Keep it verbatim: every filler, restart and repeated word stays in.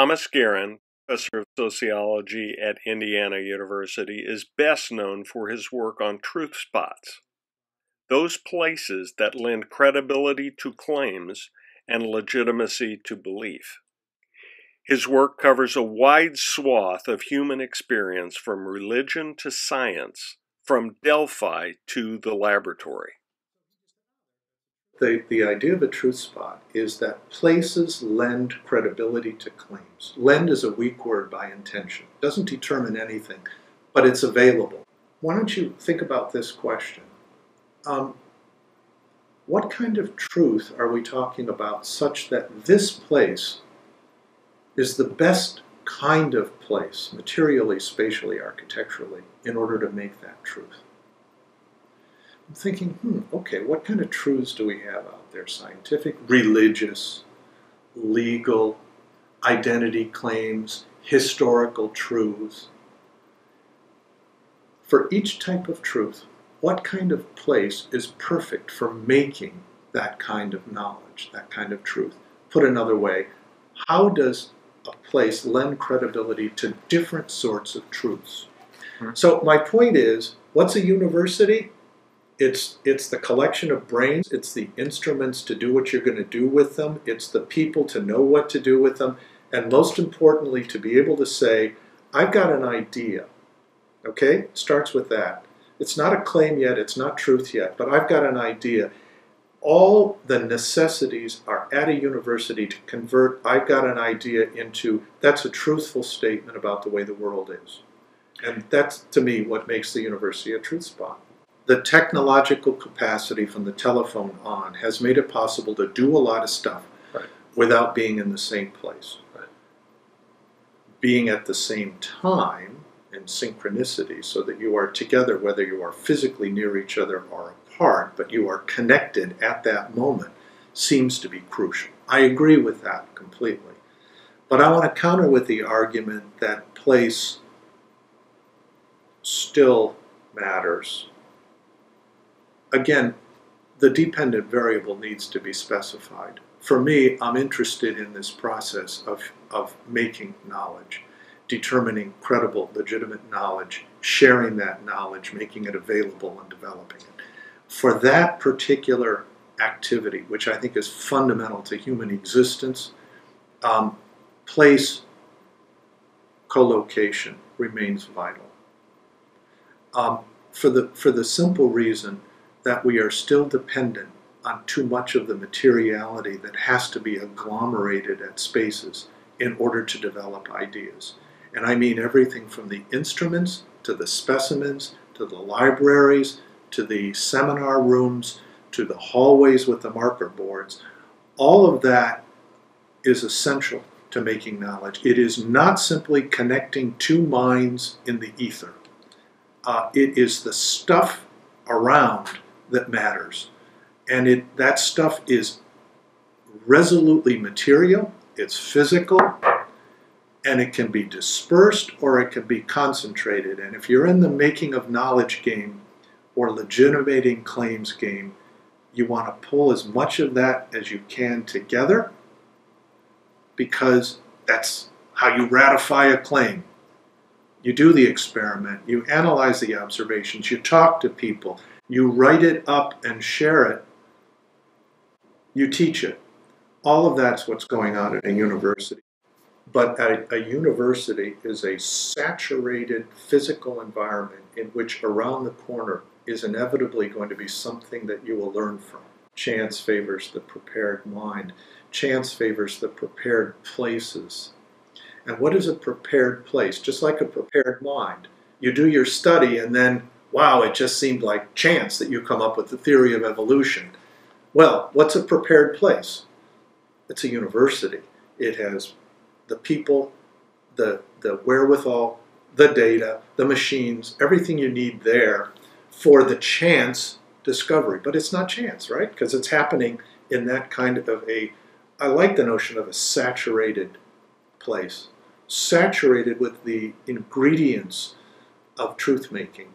Thomas Gieryn, professor of sociology at Indiana University, is best known for his work on truth spots, those places that lend credibility to claims and legitimacy to belief. His work covers a wide swath of human experience, from religion to science, from Delphi to the laboratory. The, the idea of a truth spot is that places lend credibility to claims. Lend is a weak word by intention. It doesn't determine anything, but it's available. Why don't you think about this question? Um, what kind of truth are we talking about such that this place is the best kind of place, materially, spatially, architecturally, in order to make that truth? I'm thinking, hmm, okay, what kind of truths do we have out there? Scientific, religious, legal, identity claims, historical truths. For each type of truth, what kind of place is perfect for making that kind of knowledge, that kind of truth? Put another way, how does a place lend credibility to different sorts of truths? Mm-hmm. So my point is, what's a university? It's, it's the collection of brains, it's the instruments to do what you're going to do with them, it's the people to know what to do with them, and most importantly, to be able to say, I've got an idea, okay? Starts with that. It's not a claim yet, it's not truth yet, but I've got an idea. All the necessities are at a university to convert I've got an idea into that's a truthful statement about the way the world is. And that's, to me, what makes the university a truth spot. The technological capacity from the telephone on has made it possible to do a lot of stuff right, without being in the same place. Right. Being at the same time and synchronicity so that you are together, whether you are physically near each other or apart, but you are connected at that moment, seems to be crucial. I agree with that completely. But I want to counter with the argument that place still matters. Again, the dependent variable needs to be specified. For me, I'm interested in this process of, of making knowledge, determining credible, legitimate knowledge, sharing that knowledge, making it available and developing it. For that particular activity, which I think is fundamental to human existence, um, place co-location remains vital. Um, for the, for the simple reason that we are still dependent on too much of the materiality that has to be agglomerated at spaces in order to develop ideas. And I mean everything from the instruments, to the specimens, to the libraries, to the seminar rooms, to the hallways with the marker boards. All of that is essential to making knowledge. It is not simply connecting two minds in the ether. Uh, it is the stuff around that matters. And it, that stuff is resolutely material, it's physical, and it can be dispersed or it can be concentrated. And if you're in the making of knowledge game or legitimating claims game, you want to pull as much of that as you can together, because that's how you ratify a claim. You do the experiment, you analyze the observations, you talk to people, you write it up and share it, you teach it. All of that's what's going on at a university. But a, a university is a saturated physical environment in which around the corner is inevitably going to be something that you will learn from. Chance favors the prepared mind. Chance favors the prepared places. And what is a prepared place? Just like a prepared mind. You do your study and then, wow, it just seemed like chance that you come up with the theory of evolution. Well, what's a prepared place? It's a university. It has the people, the, the wherewithal, the data, the machines, everything you need there for the chance discovery. But it's not chance, right? Because it's happening in that kind of a, I like the notion of a saturated place, saturated with the ingredients of truth-making.